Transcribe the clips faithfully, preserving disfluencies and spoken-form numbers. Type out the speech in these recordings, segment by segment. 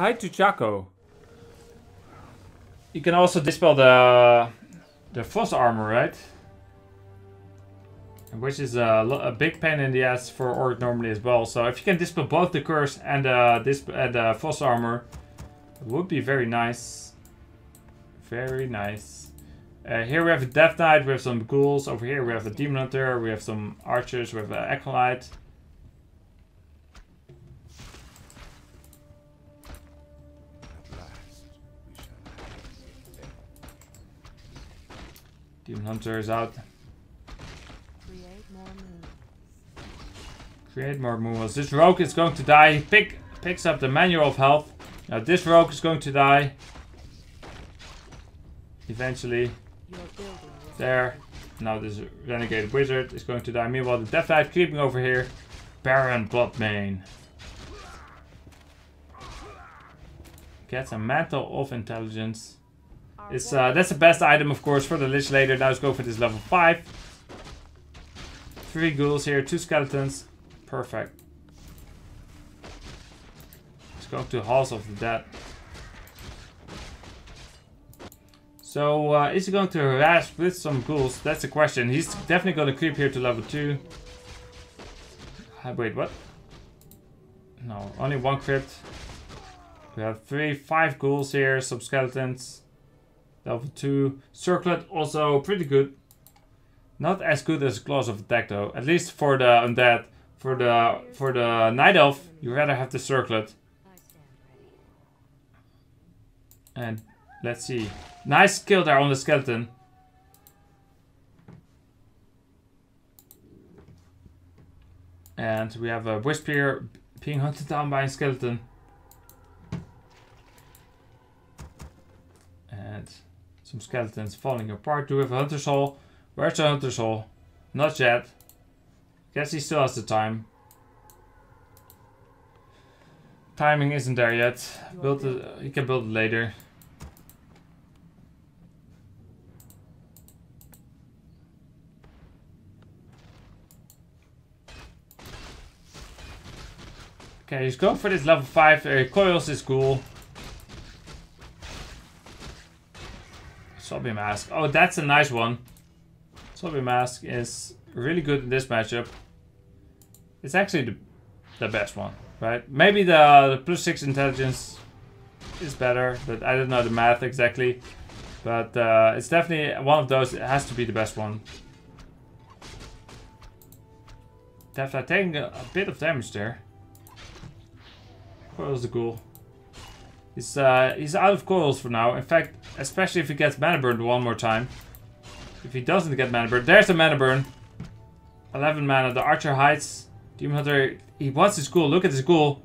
Hi to Chaco. You can also dispel the the Frost Armor, right? Which is a, a big pain in the ass for Orc normally as well. So if you can dispel both the Curse and the, disp and the Frost Armor, it would be very nice. Very nice. Uh, here we have a Death Knight, we have some Ghouls. Over here we have a Demon Hunter, we have some Archers, we have an Acolyte. Demon Hunter is out. Create more moons. Create more moons. This rogue is going to die. He pick, picks up the manual of health. Now this rogue is going to die. Eventually. There. Now this renegade wizard is going to die. Meanwhile the Death Knight creeping over here. Baron Bloodmane. Gets a mantle of intelligence. It's, uh, that's the best item, of course, for the Lich later. Now let's go for this level five. Three ghouls here, two skeletons. Perfect. Let's go to Halls of the Dead. So, uh, is he going to harass with some ghouls? That's the question. He's definitely going to creep here to level two. Uh, wait, what? No, only one crypt. We have three, five ghouls here, some skeletons. Level two. Circlet also pretty good. Not as good as Claws of Attack though. At least for the undead. For the for the Night Elf, you rather have the Circlet. And let's see. Nice kill there on the skeleton. And we have a Wisp here being hunted down by a skeleton. And some skeletons falling apart. Do we have a Hunter's Hall? Where's the Hunter's Hall? Not yet. Guess he still has the time. Timing isn't there yet. Build it, uh, he can build it later. Okay, he's going for this level five. Uh, coils is cool. Zombie Mask. Oh, that's a nice one. Zombie Mask is really good in this matchup. It's actually the, the best one, right? Maybe the, the plus six intelligence is better, but I don't know the math exactly. But uh, it's definitely one of those. It has to be the best one. Definitely taking a, a bit of damage there. Coils the ghoul. He's, uh, he's out of coils for now. In fact, especially if he gets Mana Burn one more time. If he doesn't get Mana Burn, there's the Mana Burn. eleven mana, the Archer hides. Demon Hunter, he wants his ghoul. Look at his ghoul.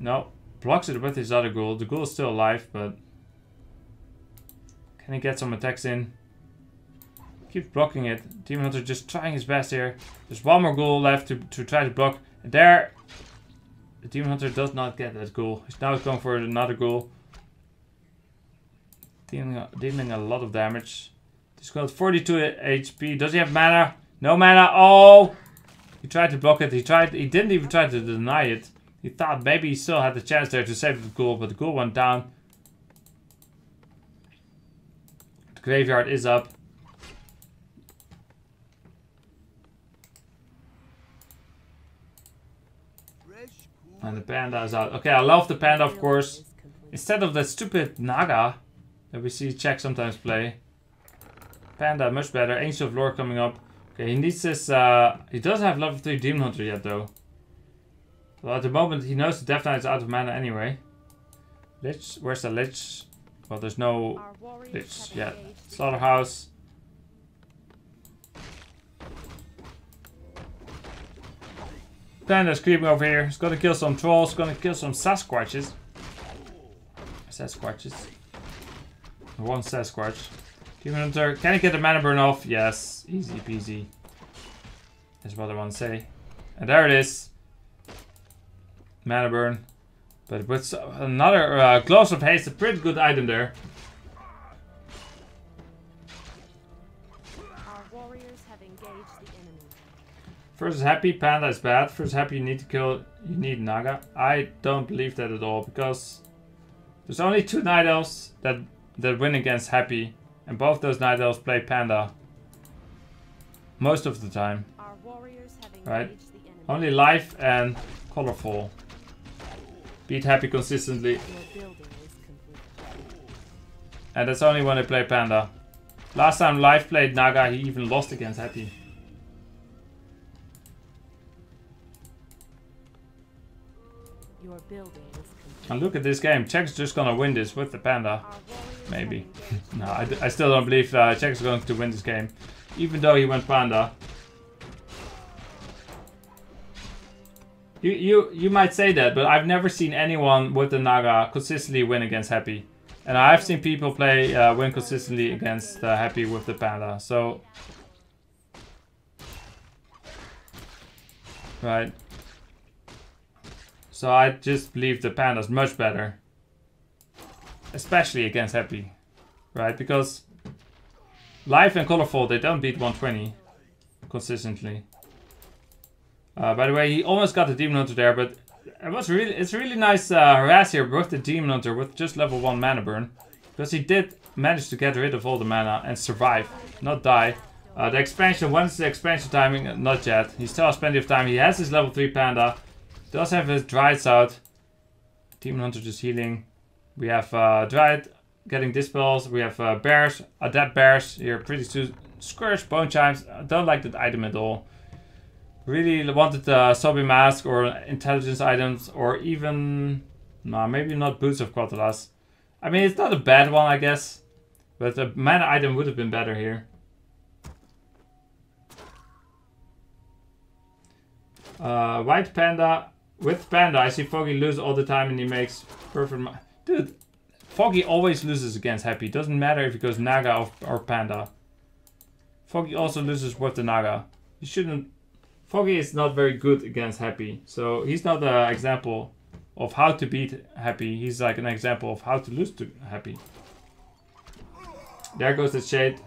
No, blocks it with his other ghoul. The ghoul is still alive, but... Can he get some attacks in? Keeps blocking it. Demon Hunter just trying his best here. There's one more ghoul left to, to try to block. And there... The Demon Hunter does not get that ghoul. He's now going for another ghoul. Dealing a, dealing a lot of damage. He's got forty-two H P. Does he have mana? No mana. Oh! He tried to block it. He tried. He didn't even try to deny it. He thought maybe he still had the chance there to save the ghoul, but the ghoul went down. The graveyard is up. And the panda is out. Okay, I love the panda, of course. Instead of that stupid Naga that we see Check sometimes play. Panda, much better. Angel of Lore coming up. Okay, he needs this... Uh, he doesn't have level three Demon Hunter yet, though. Well, at the moment, he knows the Death Knight is out of mana anyway. Lich? Where's the Lich? Well, there's no Lich yet. Slaughterhouse. Panda's creeping over here. He's gonna kill some trolls. Gonna kill some Sasquatches. Sasquatches. One Sasquatch. Demon Hunter. Can he get the Mana Burn off? Yes. Easy peasy. That's what I want to say. And there it is. Mana Burn. But with another uh, Gloves of Haste. A pretty good item there. First Happy, Panda is bad. First Happy, you need to kill, you need Naga. I don't believe that at all, because There's only two Night Elves that, that win against Happy, and both those Night Elves play Panda. Most of the time. Our warriors have right? The enemy. Only Life and Colorful beat Happy consistently. And that's only when they play Panda. Last time Life played Naga, he even lost against Happy. Your building is complete. And look at this game. Check's just gonna win this with the Panda. Maybe. No, I, d I still don't believe uh, Check's going to win this game. Even though he went Panda. You, you, you might say that, but I've never seen anyone with the Naga consistently win against Happy. And I've seen people play uh, win consistently against uh, Happy with the Panda, so... Right. So I just believe the Panda's much better. Especially against Happy. Right, because... Life and Colorful, they don't beat one twenty consistently. Uh, by the way, he almost got the Demon Hunter there, but... It was really, it's really nice uh, harass here with the Demon Hunter with just level one Mana Burn. Because he did manage to get rid of all the mana and survive, not die. Uh, the expansion, when is the expansion timing? Not yet. He still has plenty of time. He has his level three Panda. Does have his Dryads out. Demon Hunter just healing. We have uh, Dryad getting dispels. We have uh, Bears, Adept Bears here pretty soon. Scourge, Bone Chimes. I don't like that item at all. Really wanted a uh, Sobi Mask or intelligence items or even... Nah, maybe not Boots of Quatalas. I mean, it's not a bad one, I guess. But a mana item would have been better here. Uh, White Panda. With Panda, I see Foggy lose all the time and he makes perfect... Ma Dude, Foggy always loses against Happy. Doesn't matter if he goes Naga or, or Panda. Foggy also loses with the Naga. You shouldn't... Foggy is not very good against Happy, so he's not an example of how to beat Happy. He's like an example of how to lose to Happy. There goes the shade.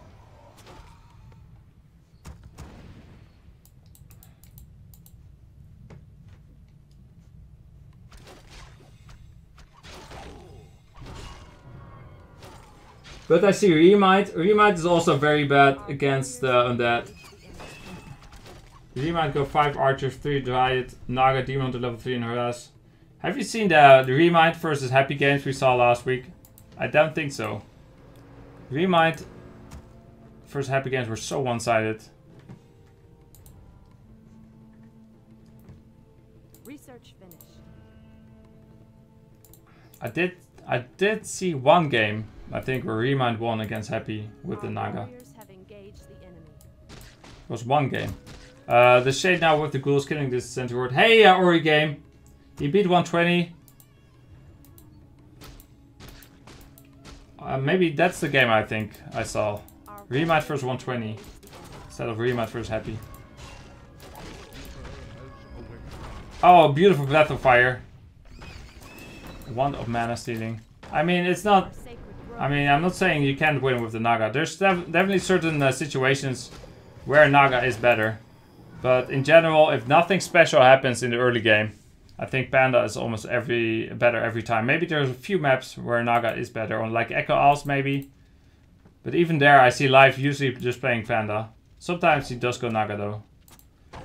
But I see Remind. Remind is also very bad against the Undead. Remind go five Archers, three Dryad, Naga, Demon to level three and harass. Have you seen the, the Remind versus Happy games we saw last week? I don't think so. Remind versus Happy games were so one-sided. Research finished. I did I did see one game, I think, where Remind won against Happy with the Naga. It was one game. Uh, the Shade now with the Ghoul is killing this Center Ward. Hey, uh, Ori game! He beat one twenty. Uh, maybe that's the game I think I saw. Remind versus one twenty. Instead of Remind versus Happy. Oh, beautiful Breath of Fire. One of mana stealing. I mean, it's not... I mean, I'm not saying you can't win with the Naga. There's def definitely certain uh, situations where Naga is better. But in general, if nothing special happens in the early game, I think Panda is almost every better every time. Maybe there's a few maps where Naga is better, on like Echo Isles maybe. But even there, I see Life usually just playing Panda. Sometimes he does go Naga though. It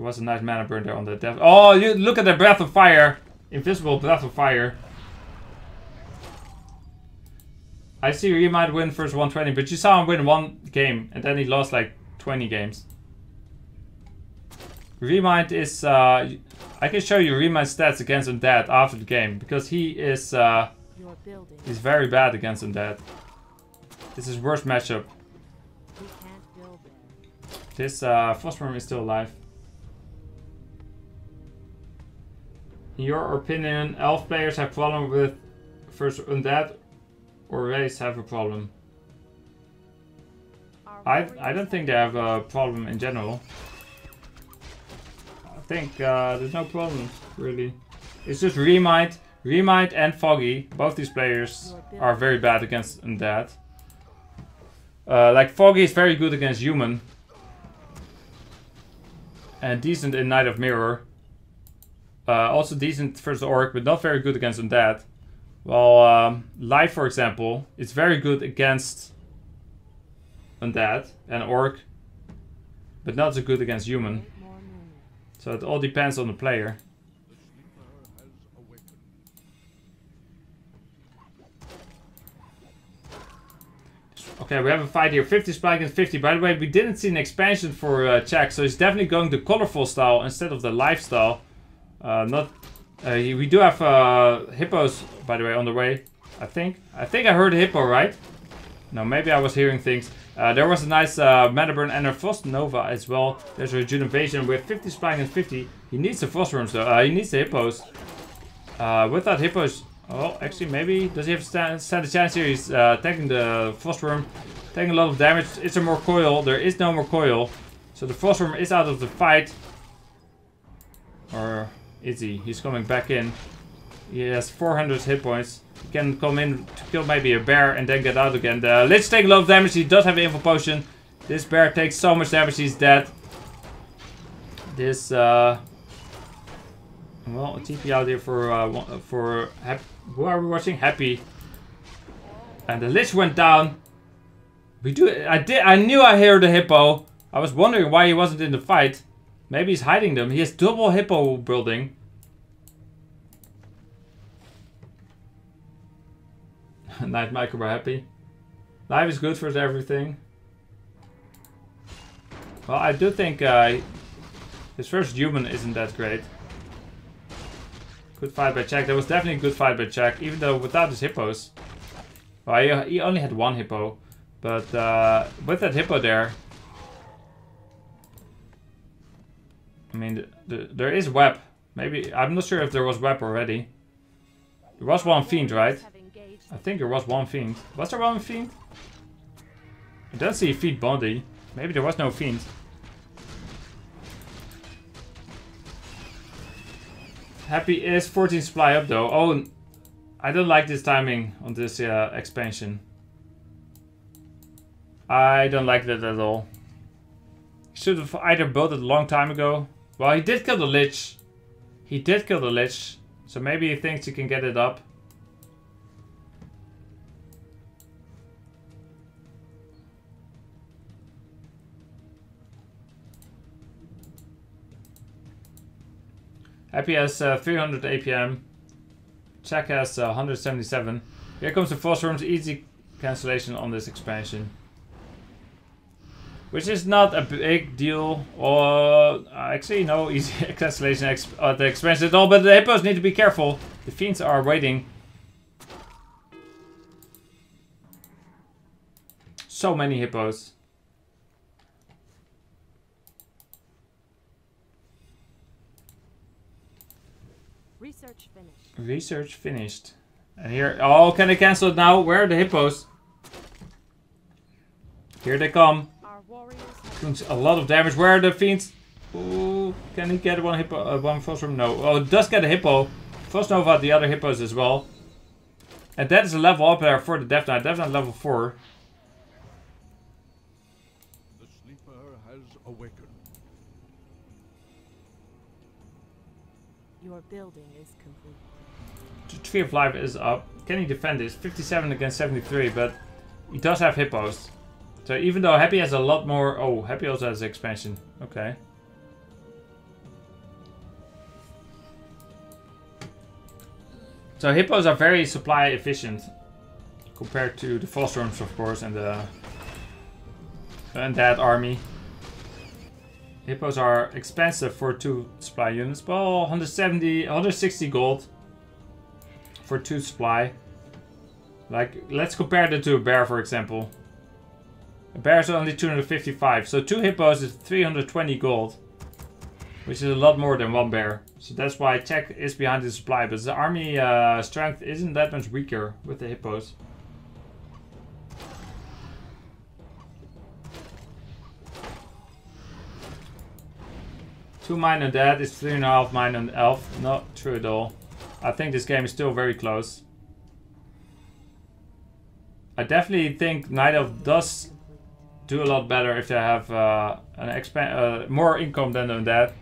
was a nice mana burn there on the death. Oh, you look at the Breath of Fire, invisible Breath of Fire. I see Remind win first one twenty, but you saw him win one game and then he lost like twenty games. Remind is... Uh, I can show you Remind stats against Undead after the game, because he is... Uh, he's very bad against Undead. This is his worst matchup. This uh, Frost Wyrm is still alive. In your opinion, Elf players have problem with first Undead or race have a problem? I, I don't think they have a problem in general. I think uh, there's no problems, really. It's just Remind, Remind and Foggy. Both these players are very bad against Undead. Uh, like Foggy is very good against Human. And decent in Knight of Mirror. Uh, also decent versus Orc, but not very good against Undead. Well, um, Life, for example, it's very good against Undead and Orc, but not so good against Human. So it all depends on the player. Okay, we have a fight here. fifty spike and fifty. By the way, we didn't see an expansion for uh, Check, so he's definitely going the colorful style instead of the lifestyle. Uh, not. Uh, we do have uh, hippos, by the way, on the way. I think. I think I heard a hippo, right? No, maybe I was hearing things. Uh, there was a nice uh, Mana Burn and a Frost Nova as well. There's a rejuvenation with fifty spike and fifty. He needs the Frost Wyrms though. Uh, he needs the hippos. Uh, without hippos. Oh, actually, maybe. Does he have stand, stand a chance here? He's uh, taking the Frost Wyrm, taking a lot of damage. Is there more coil? There is no more coil. So the Frost Wyrm is out of the fight. Or is he? He's coming back in. He has four hundred hit points. He can come in to kill maybe a bear and then get out again. The Lich takes a lot of damage. He does have an info potion. This bear takes so much damage, he's dead. This, uh... well, a T P out here for, uh, for Happy. Who are we watching? Happy. And the Lich went down. We do. I did. I knew I heard the hippo. I was wondering why he wasn't in the fight. Maybe he's hiding them. He has double hippo building. Night Michael, we're happy. Life is good for everything. Well, I do think uh, his first human isn't that great. Good fight by Check. That was definitely a good fight by Check, even though without his hippos. Well, he, he only had one hippo, but uh, with that hippo there, I mean, the, the, there is Web. Maybe I'm not sure if there was Web already. There was one Fiend, right? I think there was one Fiend. Was there one Fiend? I don't see a Fiend body. Maybe there was no Fiend. Happy is fourteen supply up though. Oh, I don't like this timing on this uh, expansion. I don't like that at all. Should have either built it a long time ago. Well, he did kill the Lich. He did kill the Lich. So maybe he thinks he can get it up. Happy has uh, three hundred A P M. Check has uh, one hundred seventy-seven. Here comes the Frost Wyrms. Easy cancellation on this expansion. Which is not a big deal. Or uh, actually, no easy cancellation at uh, the expansion at all. But the hippos need to be careful. The fiends are waiting. So many hippos. Research finished. Research finished. And here, oh, can I cancel it now? Where are the hippos? Here they come. Doing a lot of damage. Where are the fiends? Ooh, can he get one hippo? Uh, one Frost Wyrm? No. Oh, it does get a hippo. Frost Nova, the other hippos as well. And that is a level up there for the Death Knight. Death Knight level four. The sleeper has awakened. Your building is complete. The Tree of Life is up. Can he defend this? fifty-seven against seventy-three, but he does have hippos. So even though Happy has a lot more... Oh, Happy also has expansion. Okay. So hippos are very supply efficient. Compared to the Frost Wyrms, of course, and the Undead army. Hippos are expensive for two supply units. Well, one hundred seventy, one hundred sixty gold for two supply. Like, let's compare that to a bear, for example. A bear is only two hundred fifty-five. So two hippos is three hundred twenty gold, which is a lot more than one bear. So that's why Check is behind the supply. But the army uh, strength isn't that much weaker with the hippos. Two mine and that is three and a half mine and elf. Not true at all. I think this game is still very close. I definitely think Night Elf does do a lot better if they have uh, an expan uh, more income than Undead.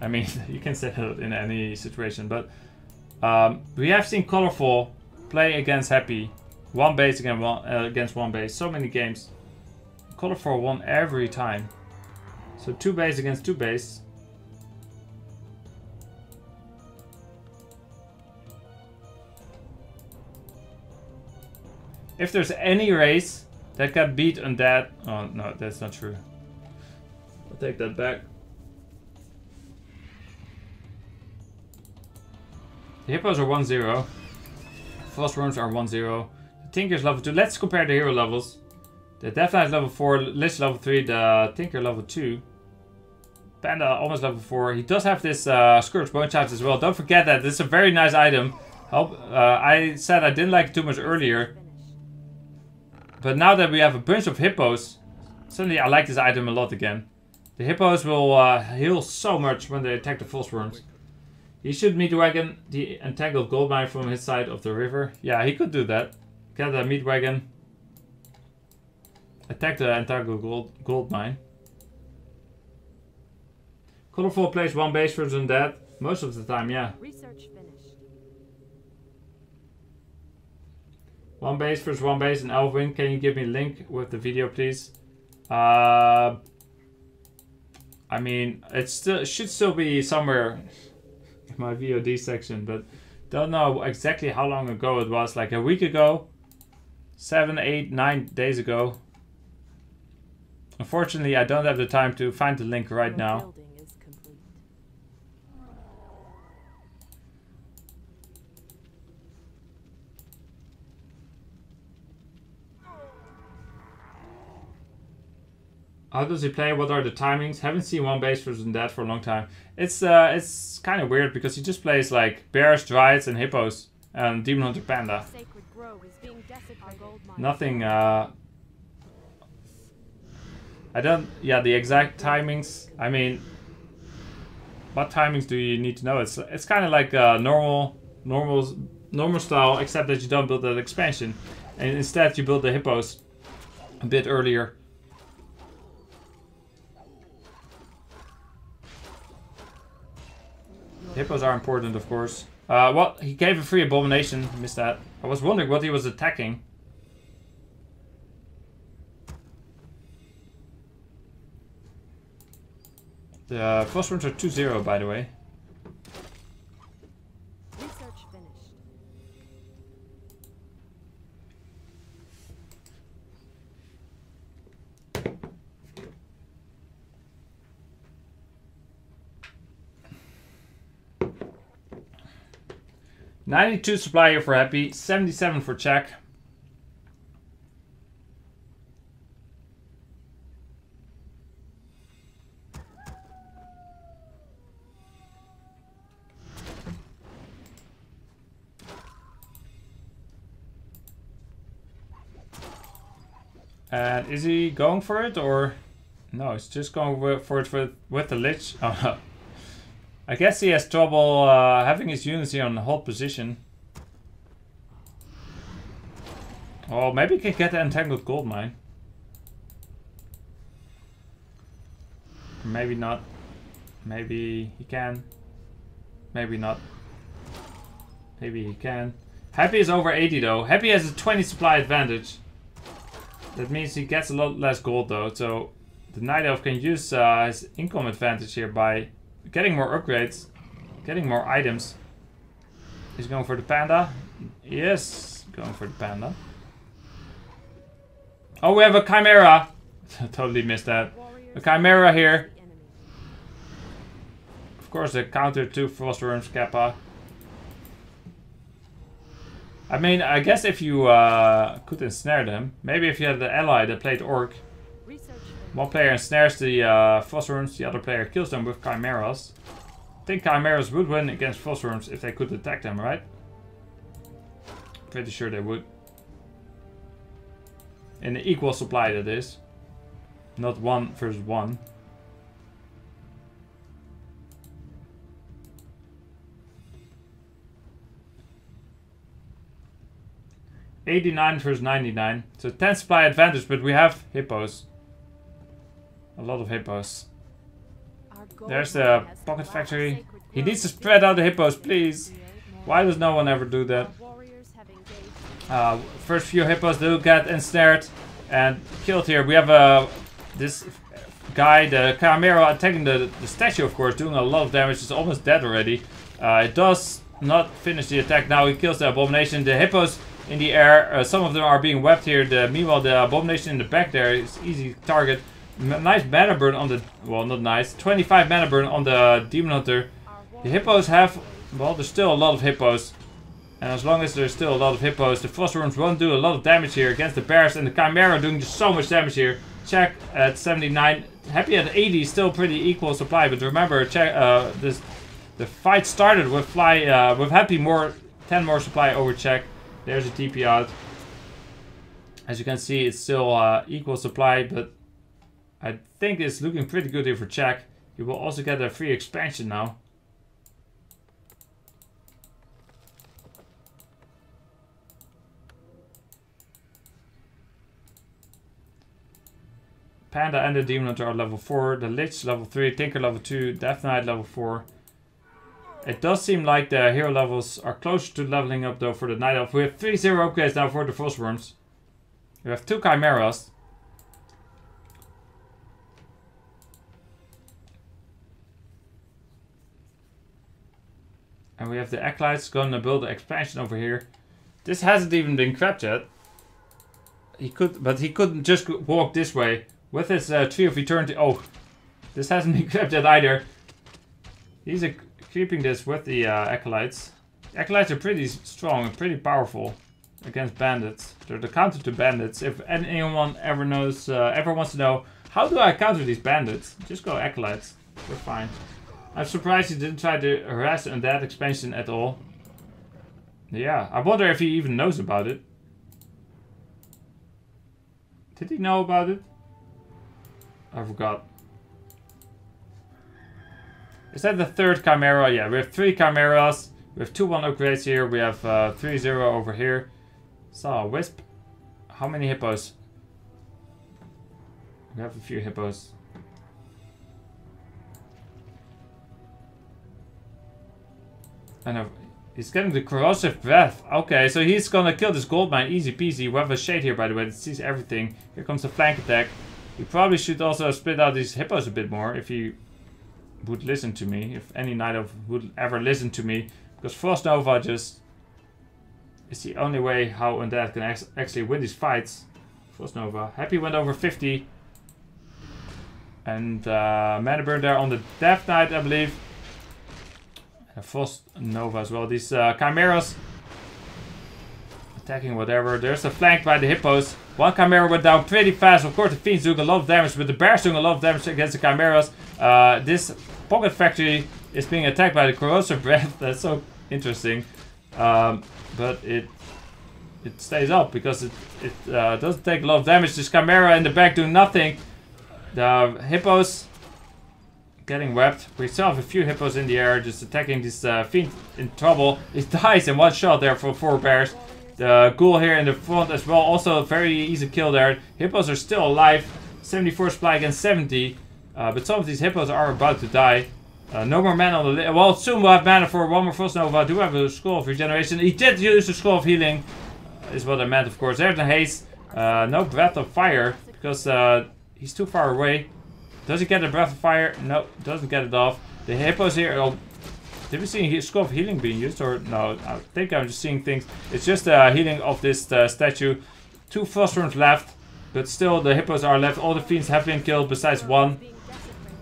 I mean, you can set it in any situation, but um, we have seen Colorful play against Happy, one base against one, uh, against one base, so many games. Colorful won every time. So two base against two base. If there's any race that can beat Undead... Oh, no, that's not true. I'll take that back. The Hippos are one zero. Frost Wyrms are one zero. The Tinker is level two. Let's compare the hero levels. The Death Knight is level four. Lich level three. The Tinker level two. Panda almost level four. He does have this uh, Scourge Bone Chimes as well. Don't forget that. This is a very nice item. Help, uh, I said I didn't like it too much earlier. But now that we have a bunch of hippos, suddenly I like this item a lot again. The hippos will uh, heal so much when they attack the Frost Wyrms. He should meat wagon the entangled gold mine from his side of the river. Yeah, he could do that. Get a meat wagon. Attack the entangled gold, gold mine. Colorful plays one base for Undead. Most of the time, yeah. Research. One base versus one base and Elwin, can you give me a link with the video, please? Uh, I mean, it still should still be somewhere in my V O D section, but don't know exactly how long ago it was. Like a week ago, seven, eight, nine days ago. Unfortunately, I don't have the time to find the link right now. How does he play? What are the timings? Haven't seen one base versus Undead for a long time. It's uh, it's kind of weird because he just plays like bears, dryads, and hippos, and Demon Hunter Panda. Nothing. Uh, I don't. Yeah, the exact timings. I mean, what timings do you need to know? It's it's kind of like uh, normal, normal, normal style, except that you don't build that expansion, and instead you build the hippos a bit earlier. Hippos are important, of course. Uh, well, he gave a free abomination. Missed that. I was wondering what he was attacking. The Frost Wyrms are two zero, by the way. Research finished. ninety-two supplier for Happy, seventy-seven for Check. And is he going for it or? No, he's just going for it with, with the Lich. Oh no. I guess he has trouble uh, having his units here on the hold position. Oh, maybe he can get the entangled gold mine. Maybe not. Maybe he can. Maybe not. Maybe he can. Happy is over eighty though. Happy has a twenty supply advantage. That means he gets a lot less gold though. So the Night Elf can use uh, his income advantage here by getting more upgrades, getting more items. He's going for the Panda. Yes, going for the Panda. Oh, we have a Chimera. Totally missed that. A Chimera here. Of course, a counter to Frost Wyrms Kappa. I mean, I guess if you uh, could ensnare them. Maybe if you had the ally that played Orc. One player ensnares the uh, Frost Wyrms, the other player kills them with Chimeras. I think Chimeras would win against Frost Wyrms if they could attack them, right? Pretty sure they would. In an equal supply, that is. Not one versus one. eighty-nine versus ninety-nine. So ten supply advantage, but we have hippos. A lot of hippos. Our There's the Pocket Factory. He needs to spread out the hippos, please. Why does no one ever do that? Uh, first few hippos do get ensnared and killed here. We have uh, this guy, the Chimera, attacking the, the statue, of course, doing a lot of damage. It's almost dead already. Uh, it does not finish the attack. Now he kills the Abomination. The hippos in the air, uh, some of them are being webbed here. The, meanwhile, the Abomination in the back there is easy target. M nice Mana Burn on the... well, not nice. twenty-five Mana Burn on the Demon Hunter. The hippos have... well, there's still a lot of hippos. And as long as there's still a lot of hippos, the Frost Wyrms won't do a lot of damage here against the bears. And the Chimera doing just so much damage here. Check at seventy-nine. Happy at eighty, still pretty equal supply. But remember, check, uh, this, the fight started with fly uh, with Happy more ten more supply over Check. There's a T P out. As you can see, it's still uh, equal supply, but I think it's looking pretty good here for Check. You will also get a free expansion now. Panda and the Demon Hunter are level four, the Lich level three, Tinker level two, Death Knight level four. It does seem like the hero levels are closer to leveling up though for the Night Elf. We have three zero upgrades now for the Frost Wyrms. We have two Chimeras. And we have the Acolytes going to build an expansion over here. This hasn't even been crapped yet. He could, but he couldn't just walk this way with his uh, Tree of Eternity. Oh, this hasn't been grabbed yet either. He's uh, keeping this with the uh, Acolytes. The Acolytes are pretty strong and pretty powerful against bandits. They're the counter to bandits. If anyone ever knows, uh, ever wants to know, how do I counter these bandits? Just go Acolytes. We're fine. I'm surprised he didn't try to harass on that expansion at all. Yeah, I wonder if he even knows about it. Did he know about it? I forgot. Is that the third Chimera? Yeah, we have three Chimeras. We have two one upgrades here. We have uh, three zero over here. Saw a wisp. How many hippos? We have a few hippos. And a, he's getting the corrosive breath. Okay, so he's gonna kill this gold mine. Easy peasy. We have a shade here, by the way, that sees everything. Here comes the flank attack. You probably should also split out these hippos a bit more if you would listen to me. If any Night Elf would ever listen to me. Because Frost Nova just is the only way how Undead can actually win these fights. Frost Nova. Happy went over fifty. And uh, Mana Burn there on the Death Knight, I believe. Frost Nova as well. These uh, Chimeras attacking whatever. There's a flank by the hippos. One Chimera went down pretty fast. Of course, the Fiend's doing a lot of damage, but the bears doing a lot of damage against the Chimeras. Uh, this Pocket Factory is being attacked by the corrosive breath. That's so interesting, um, but it it stays up because it it uh, doesn't take a lot of damage. This Chimera in the back doing nothing. The hippos getting webbed. We still have a few hippos in the air just attacking this uh, Fiend in trouble. It dies in one shot there for four bears. The Ghoul here in the front as well. Also very easy kill there. Hippos are still alive. seventy-four supply against seventy. Uh, but some of these hippos are about to die. Uh, no more mana on the list. Well, soon we'll have mana for one more Frost Nova. Do have a Scroll of Regeneration. He did use the Scroll of Healing. Uh, is what I meant, of course. There's the haste. Uh, no Breath of Fire because uh, he's too far away. Does he get a Breath of Fire? No, doesn't get it off. The hippos here. Oh, did we see a Scroll of Healing being used? Or no, I think I'm just seeing things. It's just a uh, healing of this uh, statue. Two Frost Wyrms left, but still the hippos are left. All the Fiends have been killed besides one.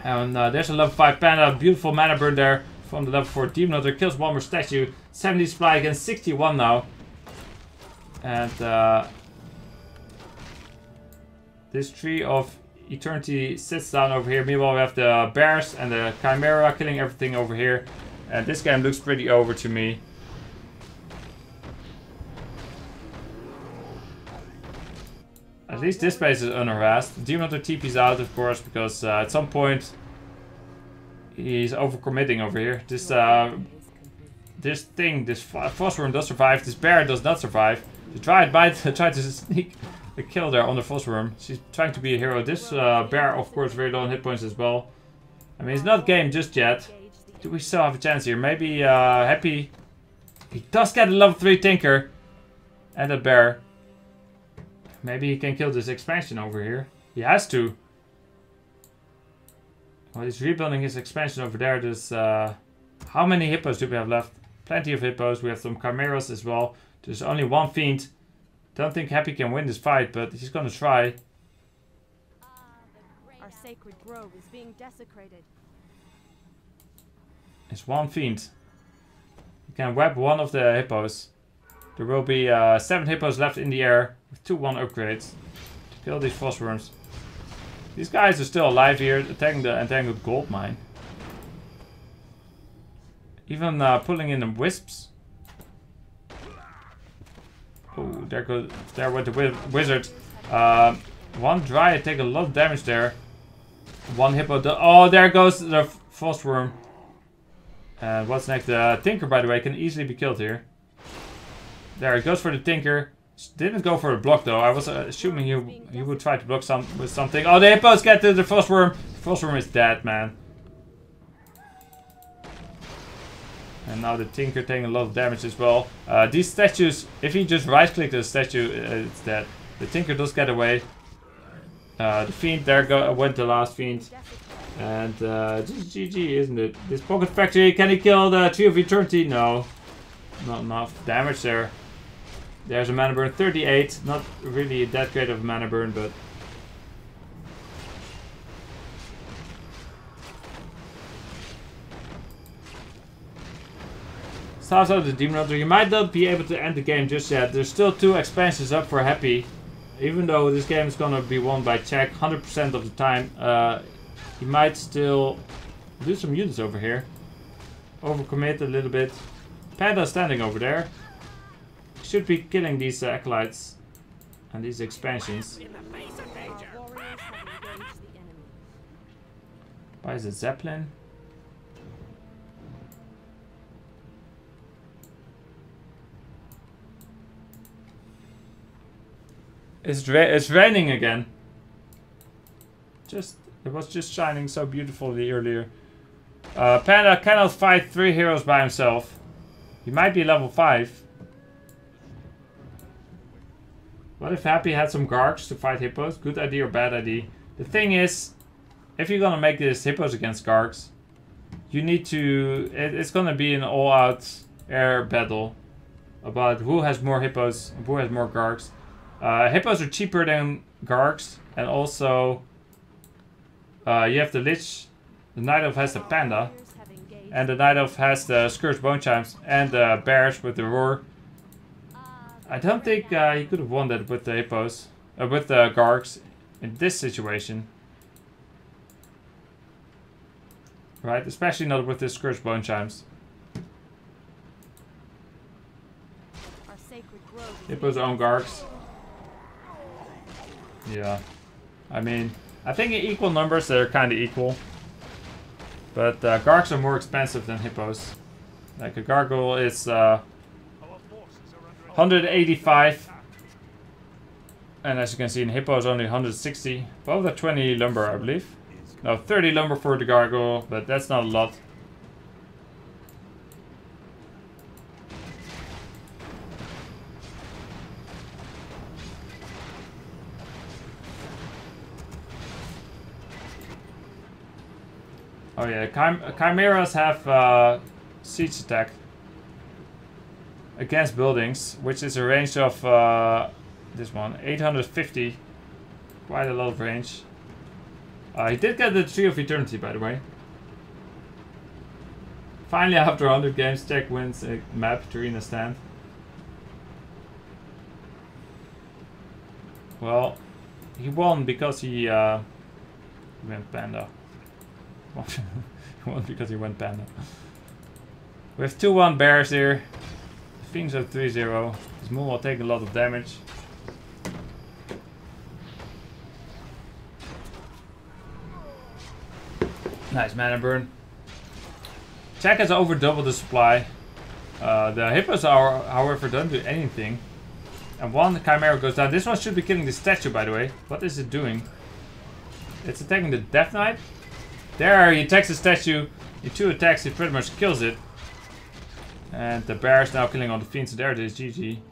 And uh, there's a level five Panda. Beautiful Mana Burn there from the level four Demon Hunter. Kills one more statue. seventy supply against sixty-one now. And uh, this Tree of Eternity sits down over here. Meanwhile, we have the bears and the Chimera killing everything over here. And this game looks pretty over to me. At least this space is unharassed. Demon Hunter T P's out, of course, because uh, at some point he's overcommitting over here. This uh, this thing, this Frost Wyrm does survive. This bear does not survive. The Dryad bite tried to sneak a kill there on the Frost Wyrm. She's trying to be a hero. This uh, bear, of course, very low on hit points as well. I mean, it's not game just yet. Do we still have a chance here? Maybe uh, Happy. He does get a level three Tinker. And a bear. Maybe he can kill this expansion over here. He has to. Well, he's rebuilding his expansion over there. There's, uh, how many hippos do we have left? Plenty of hippos. We have some chimeras as well. There's only one fiend. Don't think Happy can win this fight, but he's gonna try. Our sacred grove is being desecrated. It's one fiend. You can web one of the hippos. There will be uh, seven hippos left in the air with two one upgrades to kill these frost worms. These guys are still alive here, attacking the entangled gold mine. Even uh, pulling in the wisps. Oh, there goes there went the wi wizard. Uh, one dryad take a lot of damage there. One hippo. Oh, there goes the frost worm. And uh, what's next? The uh, tinker, by the way, can easily be killed here. There, it goes for the tinker. Didn't go for a block though. I was uh, assuming you you would try to block some with something. Oh, the hippos get to the frost worm. The frost worm is dead, man. And now the tinker taking a lot of damage as well. Uh, these statues, if you just right-click the statue, uh, it's dead. The tinker does get away. Uh, the fiend, there go went the last fiend. And uh, G G, isn't it? This pocket factory, can he kill the Tree of Eternity? No. Not enough damage there. There's a Mana Burn thirty-eight. Not really that great of a Mana Burn, but... Starts out the Demon Hunter. You might not be able to end the game just yet. There's still two expansions up for Happy. Even though this game is gonna be won by Check one hundred percent of the time, uh, he might still do some units over here. Overcommit a little bit. Panda standing over there. Should be killing these uh, acolytes and these expansions. Why is it Zeppelin? It's ra it's raining again. Just it was just shining so beautifully earlier. Uh, Panda cannot fight three heroes by himself. He might be level five. What if Happy had some Gargs to fight hippos? Good idea or bad idea? The thing is, if you're gonna make this hippos against Gargs, you need to... It, it's gonna be an all-out air battle about who has more hippos and who has more Gargs. Uh, hippos are cheaper than Gargs, and also uh, you have the Lich, the Night Elf has the Panda, and the Night Elf has the Scourge Bone Chimes and the Bears with the Roar. I don't think uh, he could have won that with the hippos, uh, with the Gargs in this situation. Right, especially not with the Scourge Bone Chimes. Hippos own Gargs. Yeah, I mean, I think in equal numbers they're kind of equal. But uh, Gargs are more expensive than hippos. Like a gargoyle is uh, one hundred eighty-five. And as you can see, in hippo is only one hundred sixty. Well, the twenty lumber, I believe. No, thirty lumber for the gargoyle, but that's not a lot. Oh yeah, Chim chimeras have uh, siege attack against buildings, which is a range of uh, this one eight hundred fifty, quite a lot of range. Uh, he did get the Tree of Eternity, by the way. Finally, after one hundred games, Check wins a map to Arena Stand. Well, he won because he uh, went Panda. One because he went Panda. We have two one bears here. The Fiends are three zero. This mole will take a lot of damage. Nice mana burn. Check has over double the supply. Uh, the hippos are, however, don't do anything. And one chimera goes down. This one should be killing the statue, by the way. What is it doing? It's attacking the Death Knight. There, he attacks the statue. He two attacks, he pretty much kills it. And the bear is now killing all the fiends, so there it is, G G.